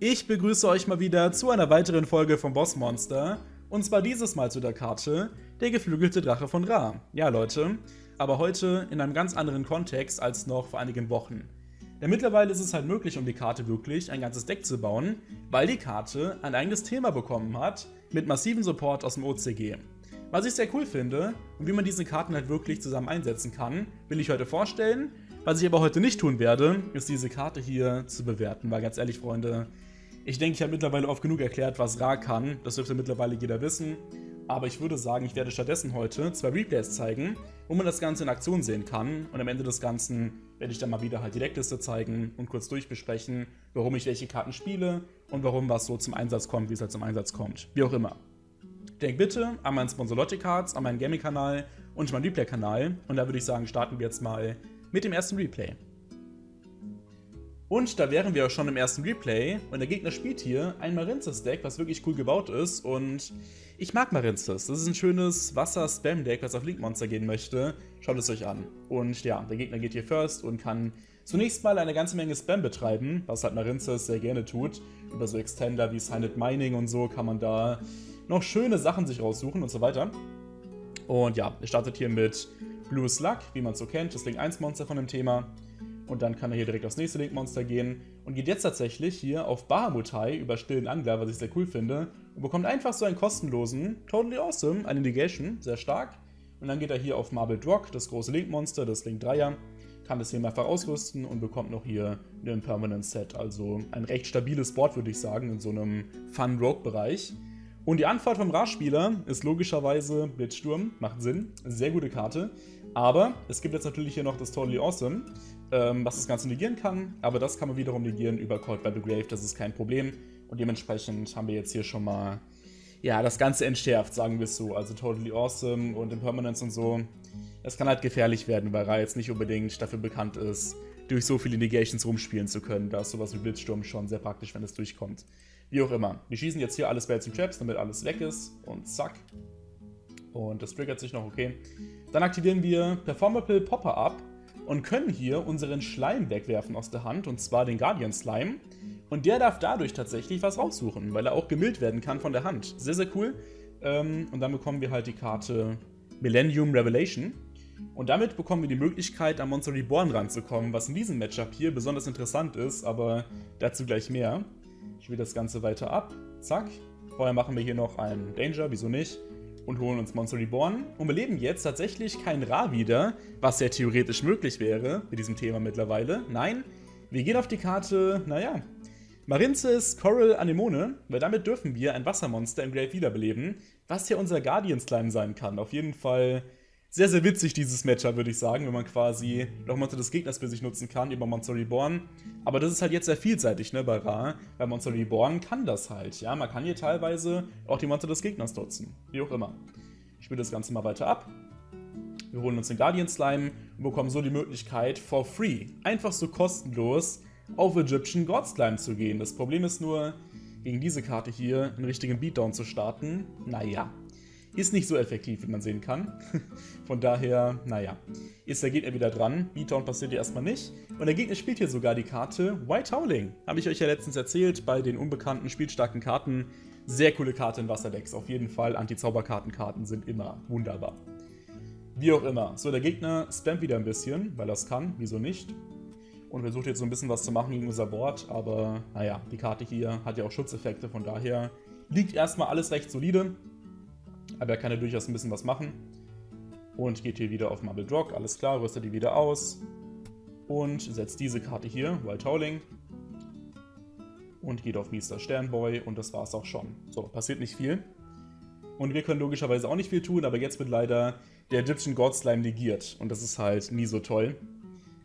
Ich begrüße euch mal wieder zu einer weiteren Folge von Boss Monster, und zwar dieses Mal zu der Karte, der geflügelte Drache von Ra. Ja Leute, aber heute in einem ganz anderen Kontext als noch vor einigen Wochen. Denn mittlerweile ist es halt möglich, um die Karte wirklich ein ganzes Deck zu bauen, weil die Karte ein eigenes Thema bekommen hat, mit massivem Support aus dem OCG. Was ich sehr cool finde und wie man diese Karten halt wirklich zusammen einsetzen kann, will ich heute vorstellen. Was ich aber heute nicht tun werde, ist diese Karte hier zu bewerten, weil ganz ehrlich Freunde, ich denke, ich habe mittlerweile oft genug erklärt, was Ra kann, das dürfte mittlerweile jeder wissen. Aber ich würde sagen, ich werde stattdessen heute zwei Replays zeigen, wo man das Ganze in Aktion sehen kann, und am Ende des Ganzen werde ich dann mal wieder halt die Deckliste zeigen und kurz durchbesprechen, warum ich welche Karten spiele und warum was so zum Einsatz kommt, wie es halt zum Einsatz kommt, wie auch immer. Denkt bitte an meinen Sponsor Lotti Cards, an meinen Gaming-Kanal und meinen Replay-Kanal, und da würde ich sagen, starten wir jetzt mal mit dem ersten Replay. Und da wären wir auch schon im ersten Replay, und der Gegner spielt hier ein Marinces-Deck, was wirklich cool gebaut ist, und ich mag Marinces. Das ist ein schönes Wasser-Spam-Deck, was auf Link-Monster gehen möchte. Schaut es euch an. Und ja, der Gegner geht hier first und kann zunächst mal eine ganze Menge Spam betreiben, was halt Marinces sehr gerne tut. Über so Extender wie Signed Mining und so kann man da noch schöne Sachen sich raussuchen und so weiter. Und ja, er startet hier mit Blue Slug, wie man es so kennt, das Link 1 Monster von dem Thema. Und dann kann er hier direkt aufs nächste Link-Monster gehen und geht jetzt tatsächlich hier auf Bahamutai über Stillen Angler, was ich sehr cool finde, und bekommt einfach so einen kostenlosen Toadally Awesome, eine Negation, sehr stark. Und dann geht er hier auf Marbled Rock, das große Link-Monster, das Link 3er, kann das hier mehrfach ausrüsten und bekommt noch hier ein Permanent Set, also ein recht stabiles Board, würde ich sagen, in so einem Fun-Rogue-Bereich. Und die Antwort vom Ra-Spieler ist logischerweise Blitzsturm, macht Sinn, sehr gute Karte. Aber es gibt jetzt natürlich hier noch das Toadally Awesome, was das Ganze negieren kann, aber das kann man wiederum negieren über Called by the Grave, das ist kein Problem. Und dementsprechend haben wir jetzt hier schon mal, ja, das Ganze entschärft, sagen wir es so. Also Toadally Awesome und Impermanence und so, das kann halt gefährlich werden, weil Ra jetzt nicht unbedingt dafür bekannt ist, durch so viele Negations rumspielen zu können. Da ist sowas wie Blitzsturm schon sehr praktisch, wenn es durchkommt. Wie auch immer. Wir schießen jetzt hier alle Spells und Traps, damit alles weg ist, und zack. Und das triggert sich noch, okay. Dann aktivieren wir Performable Popper Up und können hier unseren Schleim wegwerfen aus der Hand, und zwar den Guardian Slime. Und der darf dadurch tatsächlich was raussuchen, weil er auch gemüllt werden kann von der Hand. Sehr, sehr cool. Und dann bekommen wir halt die Karte Millennium Revelation. Und damit bekommen wir die Möglichkeit, an Monster Reborn ranzukommen, was in diesem Matchup hier besonders interessant ist, aber dazu gleich mehr. Ich will das Ganze weiter ab. Zack. Vorher machen wir hier noch einen Danger, wieso nicht? Und holen uns Monster Reborn. Und wir leben jetzt tatsächlich kein Ra wieder, was ja theoretisch möglich wäre mit diesem Thema mittlerweile. Nein, wir gehen auf die Karte, naja, Marinces Coral Anemone, weil damit dürfen wir ein Wassermonster im Grave wiederbeleben, was ja unser Guardian Slime sein kann. Auf jeden Fall sehr, sehr witzig dieses Matchup, würde ich sagen, wenn man quasi noch Monster des Gegners für sich nutzen kann über Monster Reborn. Aber das ist halt jetzt sehr vielseitig, ne, bei Ra, weil Monster Reborn kann das halt, ja. Man kann hier teilweise auch die Monster des Gegners nutzen, wie auch immer. Ich spiele das Ganze mal weiter ab. Wir holen uns den Guardian Slime und bekommen so die Möglichkeit, for free, einfach so kostenlos, auf Egyptian God Slime zu gehen. Das Problem ist nur, gegen diese Karte hier einen richtigen Beatdown zu starten, naja. Ist nicht so effektiv, wie man sehen kann. Von daher, naja, ist der Gegner wieder dran. Beatdown passiert hier erstmal nicht. Und der Gegner spielt hier sogar die Karte White Howling. Habe ich euch ja letztens erzählt, bei den unbekannten, spielstarken Karten. Sehr coole Karte in Wasserdecks, auf jeden Fall. Anti-Zauberkartenkarten sind immer wunderbar. Wie auch immer. So, der Gegner spammt wieder ein bisschen, weil das kann, wieso nicht. Und versucht jetzt so ein bisschen was zu machen gegen unser Board, aber naja, die Karte hier hat ja auch Schutzeffekte, von daher liegt erstmal alles recht solide. Aber er kann ja durchaus ein bisschen was machen. Und geht hier wieder auf Marbled Rock, alles klar, rüstet die wieder aus. Und setzt diese Karte hier, Wild Howling. Und geht auf Mr. Sternboy, und das war's auch schon. So, passiert nicht viel. Und wir können logischerweise auch nicht viel tun, aber jetzt wird leider der Egyptian God Slime negiert. Und das ist halt nie so toll.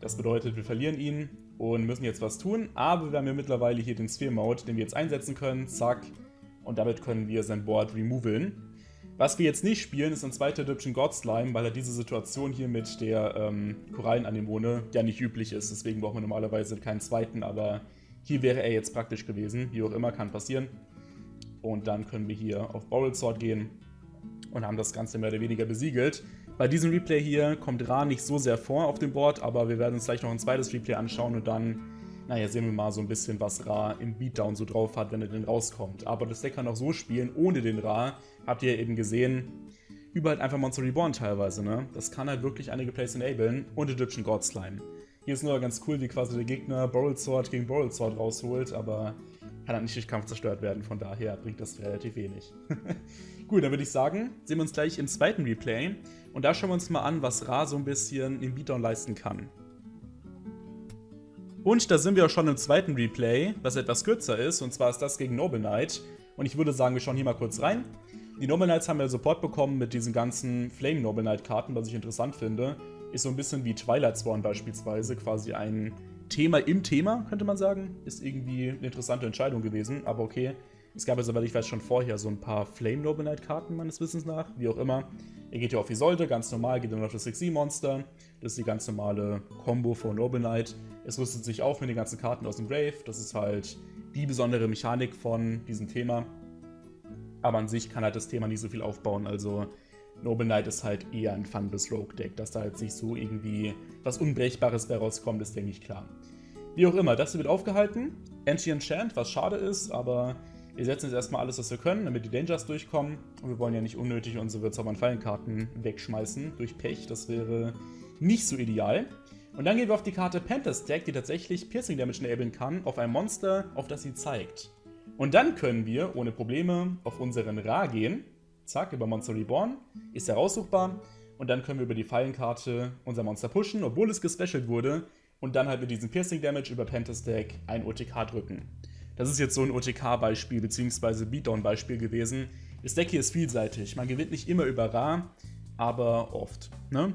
Das bedeutet, wir verlieren ihn und müssen jetzt was tun. Aber wir haben ja mittlerweile hier den Sphere Mode, den wir jetzt einsetzen können. Zack. Und damit können wir sein Board removeln. Was wir jetzt nicht spielen, ist ein zweiter Egyptian God Slime, weil er diese Situation hier mit der Korallenanemone ja nicht üblich ist. Deswegen brauchen wir normalerweise keinen zweiten, aber hier wäre er jetzt praktisch gewesen. Wie auch immer, kann passieren. Und dann können wir hier auf Borrowed Sword gehen und haben das Ganze mehr oder weniger besiegelt. Bei diesem Replay hier kommt Ra nicht so sehr vor auf dem Board, aber wir werden uns gleich noch ein zweites Replay anschauen und dann Naja, sehen wir mal so ein bisschen, was Ra im Beatdown so drauf hat, wenn er denn rauskommt. Aber das Deck kann auch so spielen, ohne den Ra, habt ihr eben gesehen, über halt einfach Monster Reborn teilweise, ne? Das kann halt wirklich einige Plays enablen und Egyptian God Slime. Hier ist nur ganz cool, wie quasi der Gegner Borrelsword gegen Borrelsword rausholt, aber kann halt nicht durch Kampf zerstört werden, von daher bringt das relativ wenig. Gut, dann würde ich sagen, sehen wir uns gleich im zweiten Replay und da schauen wir uns mal an, was Ra so ein bisschen im Beatdown leisten kann. Und da sind wir auch schon im zweiten Replay, was etwas kürzer ist, und zwar ist das gegen Noble Knight. Und ich würde sagen, wir schauen hier mal kurz rein. Die Noble Knights haben ja Support bekommen mit diesen ganzen Flame Noble Knight Karten, was ich interessant finde. Ist so ein bisschen wie Twilight Sworn beispielsweise, quasi ein Thema im Thema, könnte man sagen. Ist irgendwie eine interessante Entscheidung gewesen, aber okay. Es gab ja, soweit ich weiß, schon vorher so ein paar Flame Noble Knight Karten meines Wissens nach, wie auch immer. Er geht ja auf Isolde, ganz normal, geht dann auf das 6E Monster. Das ist die ganz normale Combo von Noble Knight. Es rüstet sich auf mit den ganzen Karten aus dem Grave. Das ist halt die besondere Mechanik von diesem Thema. Aber an sich kann halt das Thema nicht so viel aufbauen. Also Noble Knight ist halt eher ein funbles Rogue-Deck. Dass da jetzt nicht so irgendwie was Unbrechbares bei rauskommt, ist, denke ich, klar. Wie auch immer, das hier wird aufgehalten. Anti-Enchant, was schade ist, aber wir setzen jetzt erstmal alles, was wir können, damit die Dangers durchkommen. Und wir wollen ja nicht unnötig unsere Zauber- und Fallenkarten wegschmeißen durch Pech. Das wäre nicht so ideal. Und dann gehen wir auf die Karte Panther Stack, die tatsächlich Piercing Damage enablen kann auf ein Monster, auf das sie zeigt. Und dann können wir ohne Probleme auf unseren Ra gehen. Zack, über Monster Reborn. Ist ja raussuchbar. Und dann können wir über die Fallenkarte unser Monster pushen, obwohl es gespecialt wurde. Und dann halt mit diesem Piercing Damage über Panther Stack ein OTK drücken. Das ist jetzt so ein OTK-Beispiel bzw. Beatdown-Beispiel gewesen. Das Deck hier ist vielseitig. Man gewinnt nicht immer über Ra, aber oft, ne?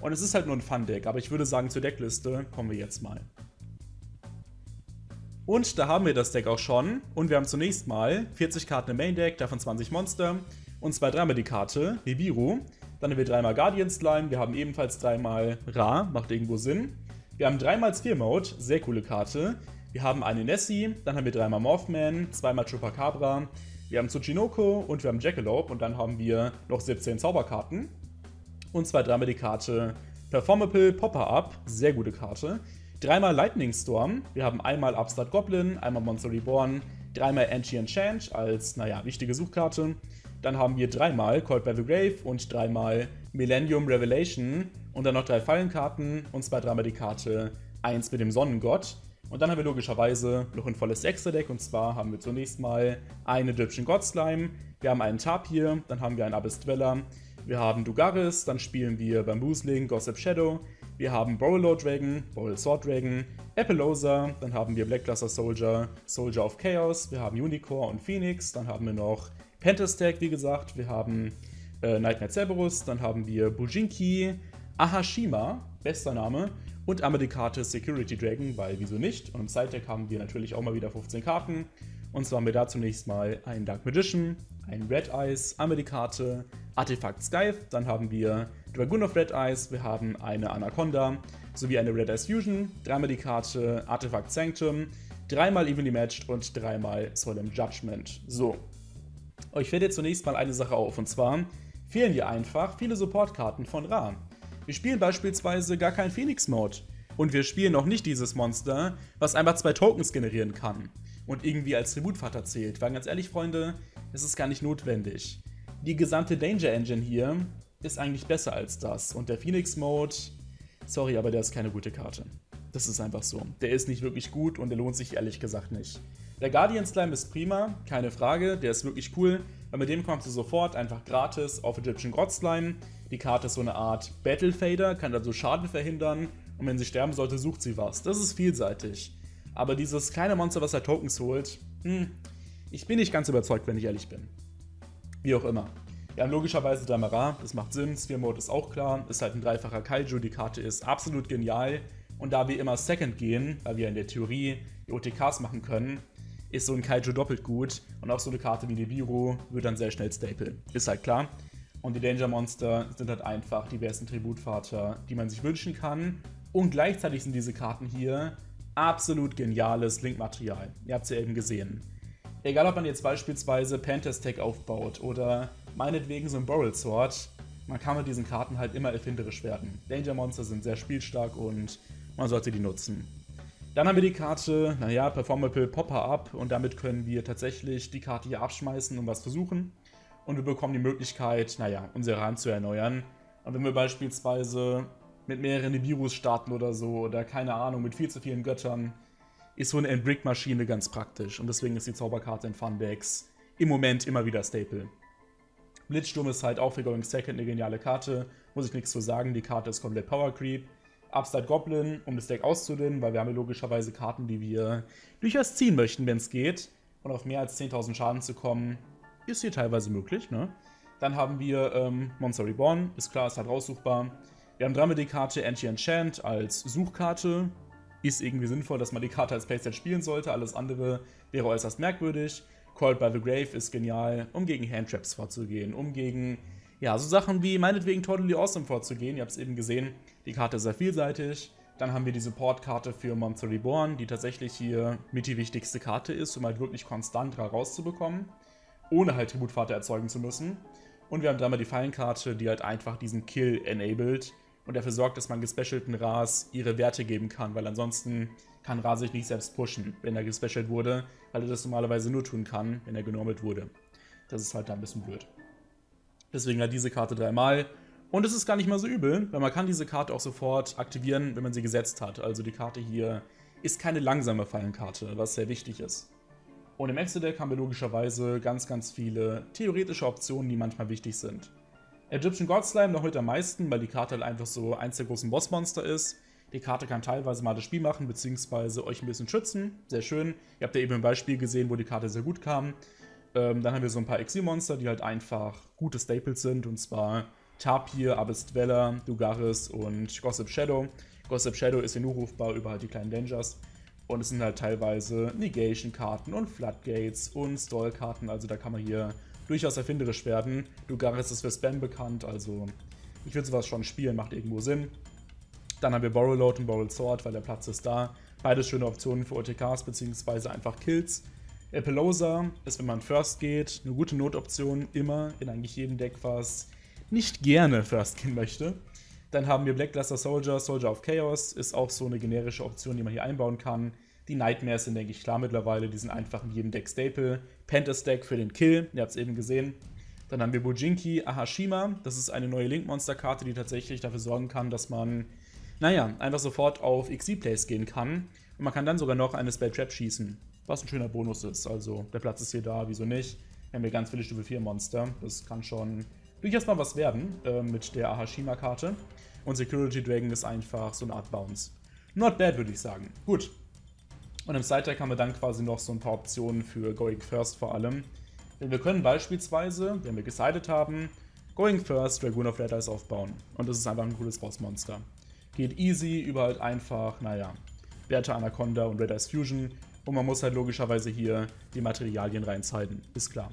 Und es ist halt nur ein Fun-Deck, aber ich würde sagen, zur Deckliste kommen wir jetzt mal. Und da haben wir das Deck auch schon. Und wir haben zunächst mal 40 Karten im Main-Deck, davon 20 Monster. Und zwar dreimal die Karte, Nibiru. Dann haben wir dreimal Guardian Slime, wir haben ebenfalls dreimal Ra, macht irgendwo Sinn. Wir haben dreimal Sphere Mode, sehr coole Karte. Wir haben eine Nessie, dann haben wir dreimal Morphman, zweimal Chupacabra. Wir haben Tsuchinoko und wir haben Jackalope und dann haben wir noch 17 Zauberkarten. Und zwar dreimal die Karte Performable Popper Up, sehr gute Karte. Dreimal Lightning Storm, wir haben einmal Upstart Goblin, einmal Monster Reborn, dreimal Anti-Enchant als, naja, wichtige Suchkarte. Dann haben wir dreimal Called by the Grave und dreimal Millennium Revelation und dann noch drei Fallenkarten und zwar dreimal die Karte 1 mit dem Sonnengott. Und dann haben wir logischerweise noch ein volles Extra-Deck und zwar haben wir zunächst mal einen Egyptian God Slime, wir haben einen Tapir, dann haben wir einen Abyss Dweller, wir haben Dugaris, dann spielen wir Bamboozling, Gossip Shadow, wir haben Borreload Dragon, Borrelsword Dragon, Appaloza, dann haben wir Black Cluster Soldier, Soldier of Chaos, wir haben Unicorn und Phoenix, dann haben wir noch Panther Stack, wie gesagt, wir haben Nightmare Cerberus, dann haben wir Bujinki Ahashima, bester Name, und einmal die Karte Security Dragon, weil wieso nicht? Und im Side-Deck haben wir natürlich auch mal wieder 15 Karten. Und zwar haben wir da zunächst mal einen Dark Magician, einen Red Eyes, einmal die Karte Artefakt Skype, dann haben wir Dragoon of Red Eyes, wir haben eine Anaconda sowie eine Red Eyes Fusion, dreimal die Karte Artefakt Sanctum, dreimal Evenly Matched und dreimal Solemn Judgment. So, euch fällt jetzt zunächst mal eine Sache auf und zwar fehlen hier einfach viele Supportkarten von Ra. Wir spielen beispielsweise gar keinen Phoenix-Mode und wir spielen auch nicht dieses Monster, was einfach zwei Tokens generieren kann und irgendwie als Tributvater zählt, weil ganz ehrlich, Freunde, es ist gar nicht notwendig. Die gesamte Danger Engine hier ist eigentlich besser als das und der Phoenix-Mode, sorry, aber der ist keine gute Karte. Das ist einfach so. Der ist nicht wirklich gut und der lohnt sich ehrlich gesagt nicht. Der Guardian Slime ist prima, keine Frage, der ist wirklich cool, weil mit dem kommst du sofort einfach gratis auf Egyptian God Slime. Die Karte ist so eine Art Battle Fader, kann also Schaden verhindern und wenn sie sterben sollte, sucht sie was. Das ist vielseitig. Aber dieses kleine Monster, was er Tokens holt, ich bin nicht ganz überzeugt, wenn ich ehrlich bin. Wie auch immer. Wir haben logischerweise Damara, das macht Sinn, Sphere Mode ist auch klar, ist halt ein dreifacher Kaiju, die Karte ist absolut genial und da wir immer Second gehen, weil wir in der Theorie die OTKs machen können, ist so ein Kaiju doppelt gut und auch so eine Karte wie Nibiru wird dann sehr schnell Staple. Ist halt klar. Und die Danger Monster sind halt einfach die besten Tributvater, die man sich wünschen kann. Und gleichzeitig sind diese Karten hier absolut geniales Linkmaterial. Ihr habt es ja eben gesehen. Egal, ob man jetzt beispielsweise Panther Stack aufbaut oder meinetwegen so ein Borrelsword, man kann mit diesen Karten halt immer erfinderisch werden. Danger Monster sind sehr spielstark und man sollte die nutzen. Dann haben wir die Karte, naja, Performable Popper Up, und damit können wir tatsächlich die Karte hier abschmeißen und was versuchen. Und wir bekommen die Möglichkeit, naja, unsere Hand zu erneuern. Und wenn wir beispielsweise mit mehreren Nibiru's starten oder so, oder keine Ahnung, mit viel zu vielen Göttern, ist so eine End-Brick-Maschine ganz praktisch. Und deswegen ist die Zauberkarte in Fun-Decks im Moment immer wieder Staple. Blitzsturm ist halt auch für Going Second eine geniale Karte, muss ich nichts zu sagen, die Karte ist komplett Power Creep. Upstart Goblin, um das Deck auszudinnen, weil wir haben ja logischerweise Karten, die wir durchaus ziehen möchten, wenn es geht. Und auf mehr als 10.000 Schaden zu kommen, ist hier teilweise möglich, ne? Dann haben wir Monster Reborn, ist klar, ist halt raussuchbar. Wir haben dreimal die Karte Anti-Enchant als Suchkarte. Ist irgendwie sinnvoll, dass man die Karte als Playset spielen sollte, alles andere wäre äußerst merkwürdig. Called by the Grave ist genial, um gegen Handtraps vorzugehen, um gegen, ja, so Sachen wie meinetwegen Toadally Awesome vorzugehen. Ihr habt es eben gesehen, die Karte ist sehr vielseitig. Dann haben wir die Support-Karte für Monster Reborn, die tatsächlich hier mit die wichtigste Karte ist, um halt wirklich konstant Ra rauszubekommen, ohne halt Tributvater erzeugen zu müssen. Und wir haben dreimal die Fallenkarte, die halt einfach diesen Kill enabled und dafür sorgt, dass man gespecialten Ras ihre Werte geben kann, weil ansonsten kann Ra sich nicht selbst pushen, wenn er gespecialt wurde, weil er das normalerweise nur tun kann, wenn er genormelt wurde. Das ist halt da ein bisschen blöd. Deswegen hat diese Karte dreimal. Und es ist gar nicht mal so übel, weil man kann diese Karte auch sofort aktivieren, wenn man sie gesetzt hat. Also die Karte hier ist keine langsame Fallenkarte, was sehr wichtig ist. Und im Extra-Deck haben wir logischerweise ganz, ganz viele theoretische Optionen, die manchmal wichtig sind. Egyptian God Slime noch mit am meisten, weil die Karte halt einfach so eins der großen Bossmonster ist. Die Karte kann teilweise mal das Spiel machen, beziehungsweise euch ein bisschen schützen. Sehr schön. Ihr habt ja eben ein Beispiel gesehen, wo die Karte sehr gut kam. Dann haben wir so ein paar Exilmonster, die halt einfach gute Staples sind. Und zwar Tapir, Abyss Dweller, Dugaris und Gossip Shadow. Gossip Shadow ist hier nur rufbar über halt die kleinen Dangers. Und es sind halt teilweise Negation-Karten und Floodgates und Stall-Karten. Also da kann man hier durchaus erfinderisch werden. Dugaris ist für Spam bekannt, also ich würde sowas schon spielen, macht irgendwo Sinn. Dann haben wir Borreload und Borrowed Sword, weil der Platz ist da. Beides schöne Optionen für OTKs bzw. einfach Kills. Appaloza ist, wenn man First geht, eine gute Notoption, immer in eigentlich jedem Deck, was nicht gerne First gehen möchte. Dann haben wir Blackluster Soldier, Soldier of Chaos, ist auch so eine generische Option, die man hier einbauen kann. Die Nightmares sind, denke ich, klar mittlerweile, die sind einfach in jedem Deck Staple. Panther Stack für den Kill, ihr habt es eben gesehen. Dann haben wir Bujinki Ahashima, das ist eine neue Link-Monster-Karte, die tatsächlich dafür sorgen kann, dass man, naja, einfach sofort auf XC-Plays gehen kann. Und man kann dann sogar noch eine Spell-Trap schießen, was ein schöner Bonus ist. Also der Platz ist hier da, wieso nicht? Wir haben hier ganz viele Stufe 4 Monster, das kann schon durchaus mal was werden mit der Ahashima-Karte. Und Security Dragon ist einfach so eine Art Bounce. Not bad, würde ich sagen. Gut. Und im Side-Deck haben wir dann quasi noch so ein paar Optionen für Going First vor allem. Denn wir können beispielsweise, wenn wir gesidet haben, Going First Dragoon of Red Eyes aufbauen. Und das ist einfach ein cooles Bossmonster. Geht easy über halt einfach, naja, Werte Anaconda und Red Eyes Fusion. Und man muss halt logischerweise hier die Materialien reinzahlen, ist klar.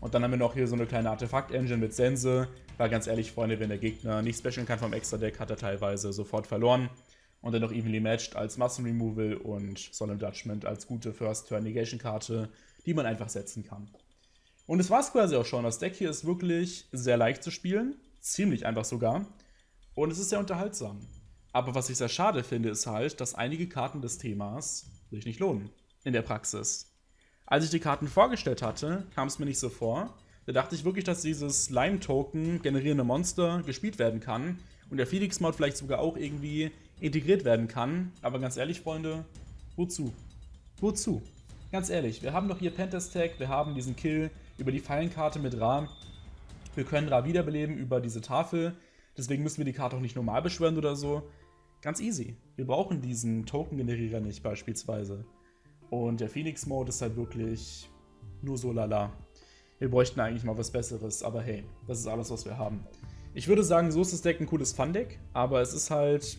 Und dann haben wir noch hier so eine kleine Artefakt-Engine mit Sense. Weil ganz ehrlich, Freunde, wenn der Gegner nicht specialen kann vom Extra-Deck, hat er teilweise sofort verloren. Und dann noch Evenly Matched als Muscle Removal und Solemn Judgment als gute First-Turn-Negation-Karte, die man einfach setzen kann. Und das war es quasi auch schon. Das Deck hier ist wirklich sehr leicht zu spielen, ziemlich einfach sogar. Und es ist sehr unterhaltsam. Aber was ich sehr schade finde, ist halt, dass einige Karten des Themas sich nicht lohnen in der Praxis. Als ich die Karten vorgestellt hatte, kam es mir nicht so vor. Da dachte ich wirklich, dass dieses Slime-Token generierende Monster gespielt werden kann und der Felix-Mod vielleicht sogar auch irgendwie integriert werden kann, aber ganz ehrlich, Freunde, wozu? Wozu? Ganz ehrlich, wir haben doch hier Panther Stack, wir haben diesen Kill über die Fallenkarte mit Ra, wir können Ra wiederbeleben über diese Tafel, deswegen müssen wir die Karte auch nicht normal beschwören oder so. Ganz easy. Wir brauchen diesen Token-Generierer nicht beispielsweise. Und der Phoenix-Mode ist halt wirklich nur so lala. Wir bräuchten eigentlich mal was Besseres, aber hey, das ist alles, was wir haben. Ich würde sagen, so ist das Deck ein cooles Fun-Deck, aber es ist halt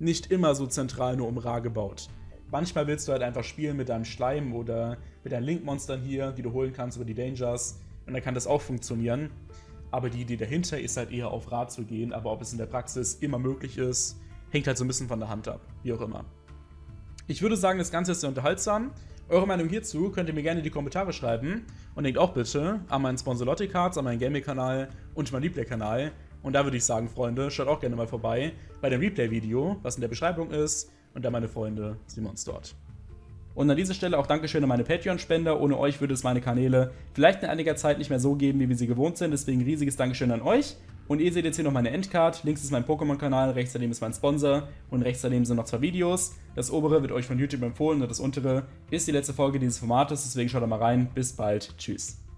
nicht immer so zentral nur um Ra gebaut. Manchmal willst du halt einfach spielen mit deinem Schleim oder mit deinen Link-Monstern hier, die du holen kannst über die Dangers, und dann kann das auch funktionieren. Aber die Idee dahinter ist halt eher auf Ra zu gehen, aber ob es in der Praxis immer möglich ist, hängt halt so ein bisschen von der Hand ab, wie auch immer. Ich würde sagen, das Ganze ist sehr unterhaltsam. Eure Meinung hierzu könnt ihr mir gerne in die Kommentare schreiben und denkt auch bitte an meinen Sponsor Lotti Cards, an meinen Gaming-Kanal und meinen Replay-Kanal. Und da würde ich sagen, Freunde, schaut auch gerne mal vorbei bei dem Replay-Video, was in der Beschreibung ist. Und dann, meine Freunde, sehen wir uns dort. Und an dieser Stelle auch Dankeschön an meine Patreon-Spender. Ohne euch würde es meine Kanäle vielleicht in einiger Zeit nicht mehr so geben, wie wir sie gewohnt sind. Deswegen riesiges Dankeschön an euch. Und ihr seht jetzt hier noch meine Endcard. Links ist mein Pokémon-Kanal, rechts daneben ist mein Sponsor und rechts daneben sind noch zwei Videos. Das obere wird euch von YouTube empfohlen und das untere ist die letzte Folge dieses Formates. Deswegen schaut da mal rein. Bis bald. Tschüss.